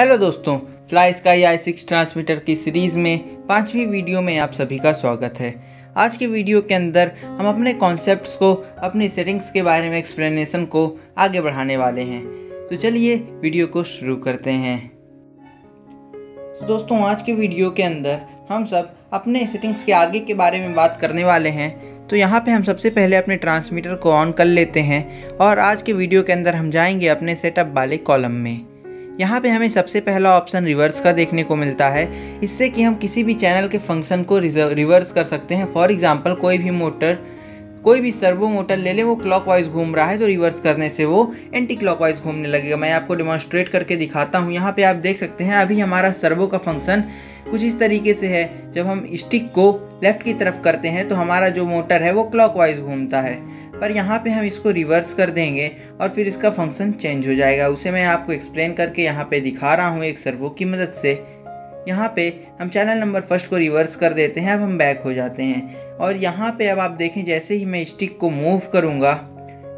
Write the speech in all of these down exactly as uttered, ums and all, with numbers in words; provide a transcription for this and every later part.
Hello दोस्तों, FlySky I six transmitter की series में पांचवी वीडियो में आप सभी का स्वागत है। आज की वीडियो के अंदर हम अपने कॉन्सेप्ट्स को, अपनी सेटिंग्स के बारे में एक्सप्लेनेशन को आगे बढ़ाने वाले हैं। तो चलिए वीडियो को शुरू करते हैं। तो दोस्तों, आज के वीडियो के अंदर हम सब अपने सेटिंग्स के आगे के बारे में बात करने वाले हैं। तो यहाँ पे हम सबसे पहले अपने ट्रांसमीटर को ऑन कर लेते हैं और आज के वीडियो के अंदर हम जाएंगे अपने सेटअप वाले कॉलम में। यहाँ पे हमें सबसे पहला ऑप्शन रिवर्स का देखने को मिलता है। इससे कि हम किसी भी चैनल के फंक्शन को रिवर्स कर सकते हैं। फॉर एग्जांपल, कोई भी मोटर, कोई भी सर्वो मोटर ले ले, वो क्लॉकवाइज घूम रहा है तो रिवर्स करने से वो एंटी क्लॉकवाइज घूमने लगेगा। मैं आपको डेमोन्स्ट्रेट करके दिखाता हूँ। यहाँ पे आप देख सकते हैं अभी हमारा सर्वो का फंक्शन कुछ इस तरीके से है। जब हम स्टिक को लेफ़्ट की तरफ करते हैं तो हमारा जो मोटर है वो क्लॉकवाइज घूमता है, पर यहाँ पे हम इसको रिवर्स कर देंगे और फिर इसका फंक्शन चेंज हो जाएगा। उसे मैं आपको एक्सप्लेन करके यहाँ पे दिखा रहा हूँ एक सर्वो की मदद से। यहाँ पे हम चैनल नंबर फर्स्ट को रिवर्स कर देते हैं। अब हम बैक हो जाते हैं और यहाँ पे अब आप देखें, जैसे ही मैं स्टिक को मूव करूँगा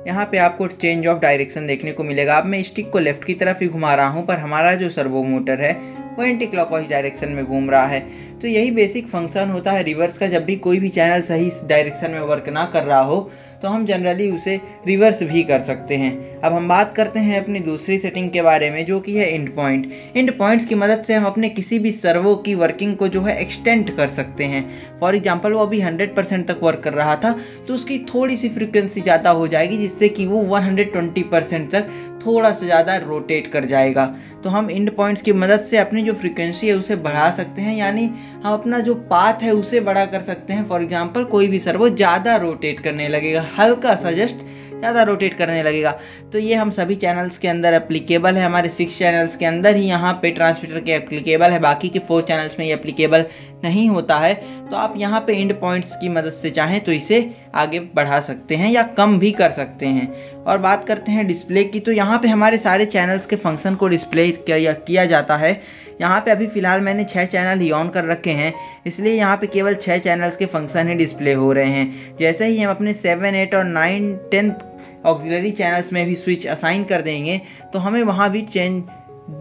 यहाँ पे आपको चेंज ऑफ डायरेक्शन देखने को मिलेगा। अब मैं स्टिक को लेफ़्ट की तरफ ही घुमा रहा हूँ, पर हमारा जो सर्वो मोटर है वो एंटी क्लॉकवाइज डायरेक्शन में घूम रहा है। तो यही बेसिक फंक्शन होता है रिवर्स का। जब भी कोई भी चैनल सही डायरेक्शन में वर्क ना कर रहा हो तो हम जनरली उसे रिवर्स भी कर सकते हैं। अब हम बात करते हैं अपनी दूसरी सेटिंग के बारे में, जो कि है एंड पॉइंट। एंड पॉइंट्स की मदद से हम अपने किसी भी सर्वो की वर्किंग को जो है एक्सटेंड कर सकते हैं। फॉर एग्जांपल, वो अभी हंड्रेड परसेंट तक वर्क कर रहा था तो उसकी थोड़ी सी फ्रिक्वेंसी ज़्यादा हो जाएगी, जिससे कि वो वन हंड्रेड ट्वेंटी परसेंट तक थोड़ा सा ज़्यादा रोटेट कर जाएगा। तो हम एंड पॉइंट्स की मदद से अपनी जो फ्रिक्वेंसी है उसे बढ़ा सकते हैं, यानी हम अपना जो पाथ है उसे बड़ा कर सकते हैं। फॉर एग्जांपल, कोई भी सर्वो ज़्यादा रोटेट करने लगेगा, हल्का सा जस्ट ज़्यादा रोटेट करने लगेगा। तो ये हम सभी चैनल्स के अंदर एप्लीकेबल है। हमारे सिक्स चैनल्स के अंदर ही यहाँ पे ट्रांसमीटर के एप्लीकेबल है, बाकी के फोर चैनल्स में ये एप्लीकेबल नहीं होता है। तो आप यहाँ पे एंड पॉइंट्स की मदद से चाहें तो इसे आगे बढ़ा सकते हैं या कम भी कर सकते हैं। और बात करते हैं डिस्प्ले की। तो यहाँ पे हमारे सारे चैनल्स के फंक्शन को डिस्प्ले किया जाता है। यहाँ पे अभी फ़िलहाल मैंने छः चैनल ही ऑन कर रखे हैं, इसलिए यहाँ पे केवल छः चैनल्स के फंक्शन ही डिस्प्ले हो रहे हैं। जैसे ही हम अपने सेवन, एट और नाइन, टेंथ ऑक्सिलरी चैनल्स में भी स्विच असाइन कर देंगे तो हमें वहाँ भी चेंज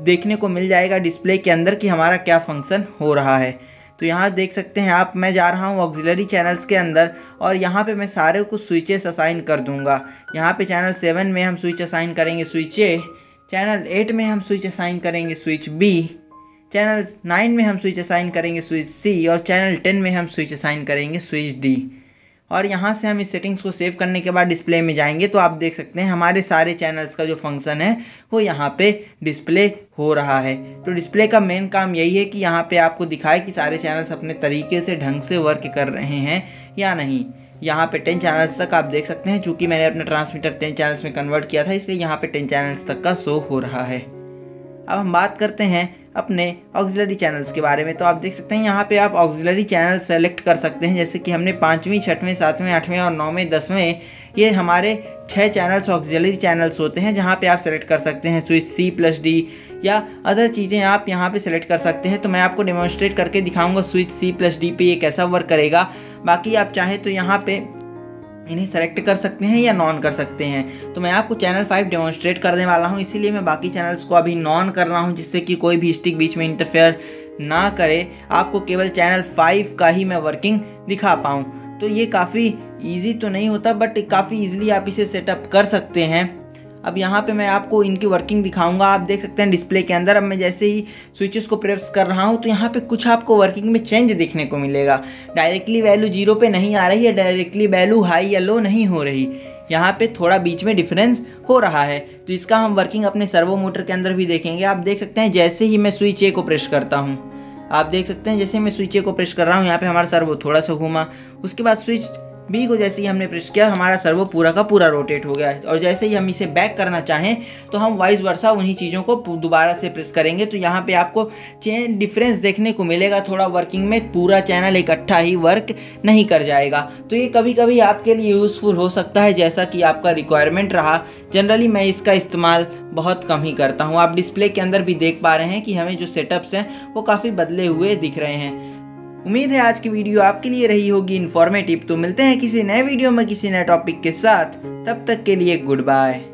देखने को मिल जाएगा डिस्प्ले के अंदर कि हमारा क्या फंक्शन हो रहा है। तो यहाँ देख सकते हैं आप, मैं जा रहा हूँ ऑक्सिलरी चैनल्स के अंदर और यहाँ पे मैं सारे को स्विचेस असाइन कर दूँगा। यहाँ पे चैनल सेवन में हम स्विच असाइन करेंगे स्विच ए, चैनल एट में हम स्विच असाइन करेंगे स्विच बी, चैनल नाइन में हम स्विच असाइन करेंगे स्विच सी और चैनल टेन में हम स्विच असाइन करेंगे स्विच डी। और यहाँ से हम इस सेटिंग्स को सेव करने के बाद डिस्प्ले में जाएंगे तो आप देख सकते हैं हमारे सारे चैनल्स का जो फंक्शन है वो यहाँ पे डिस्प्ले हो रहा है। तो डिस्प्ले का मेन काम यही है कि यहाँ पे आपको दिखाए कि सारे चैनल्स अपने तरीके से ढंग से वर्क कर रहे हैं या नहीं। यहाँ पे टेन चैनल्स तक आप देख सकते हैं, चूँकि मैंने अपना ट्रांसमीटर टेन चैनल्स में कन्वर्ट किया था इसलिए यहाँ पर टेन चैनल्स तक का शो हो रहा है। अब हम बात करते हैं अपने ऑक्सिलरी चैनल्स के बारे में। तो आप देख सकते हैं यहाँ पे आप ऑक्सिलरी चैनल सेलेक्ट कर सकते हैं। जैसे कि हमने पाँचवीं, छठवें, सातवें, आठवें और नौवें, दसवें, ये हमारे छः चैनल्स ऑक्सिलरी चैनल्स होते हैं जहाँ पे आप सेलेक्ट कर सकते हैं स्विच सी प्लस डी या अदर चीज़ें आप यहाँ पे सेलेक्ट कर सकते हैं। तो मैं आपको डेमोन्स्ट्रेट करके दिखाऊँगा स्विच सी प्लस डी पे ये कैसा वर्क करेगा। बाकी आप चाहें तो यहाँ पर इन्हें सेलेक्ट कर सकते हैं या नॉन कर सकते हैं। तो मैं आपको चैनल फाइव डेमोन्स्ट्रेट करने वाला हूं, इसीलिए मैं बाकी चैनल्स को अभी नॉन कर रहा हूं, जिससे कि कोई भी स्टिक बीच में इंटरफेयर ना करे। आपको केवल चैनल फाइव का ही मैं वर्किंग दिखा पाऊं। तो ये काफ़ी इजी तो नहीं होता, बट काफ़ी ईजिली आप इसे सेटअप कर सकते हैं। अब यहाँ पे मैं आपको इनकी वर्किंग दिखाऊंगा। आप देख सकते हैं डिस्प्ले के अंदर अब मैं जैसे ही स्विचेस को प्रेस कर रहा हूँ तो यहाँ पे कुछ आपको वर्किंग में चेंज देखने को मिलेगा। डायरेक्टली वैल्यू जीरो पे नहीं आ रही है, डायरेक्टली वैल्यू हाई या लो नहीं हो रही, यहाँ पे थोड़ा बीच में डिफरेंस हो रहा है। तो इसका हम वर्किंग अपने सर्वो मोटर के अंदर भी देखेंगे। आप देख सकते हैं जैसे ही मैं स्विच ए को प्रेस करता हूँ, आप देख सकते हैं जैसे मैं स्विच ए को प्रेस कर रहा हूँ यहाँ पर हमारा सर्वो थोड़ा सा घूमा। उसके बाद स्विच बी को जैसे ही हमने प्रेस किया हमारा सर्वो पूरा का पूरा रोटेट हो गया। और जैसे ही हम इसे बैक करना चाहें तो हम वाइस वर्सा उन्हीं चीज़ों को दोबारा से प्रेस करेंगे। तो यहाँ पे आपको चेंज डिफरेंस देखने को मिलेगा थोड़ा वर्किंग में, पूरा चैनल इकट्ठा ही वर्क नहीं कर जाएगा। तो ये कभी कभी आपके लिए यूज़फुल हो सकता है, जैसा कि आपका रिक्वायरमेंट रहा। जनरली मैं इसका इस्तेमाल बहुत कम ही करता हूँ। आप डिस्प्ले के अंदर भी देख पा रहे हैं कि हमें जो सेटअप्स हैं वो काफ़ी बदले हुए दिख रहे हैं। उम्मीद है आज की वीडियो आपके लिए रही होगी इन्फॉर्मेटिव। तो मिलते हैं किसी नए वीडियो में किसी नए टॉपिक के साथ। तब तक के लिए गुड बाय।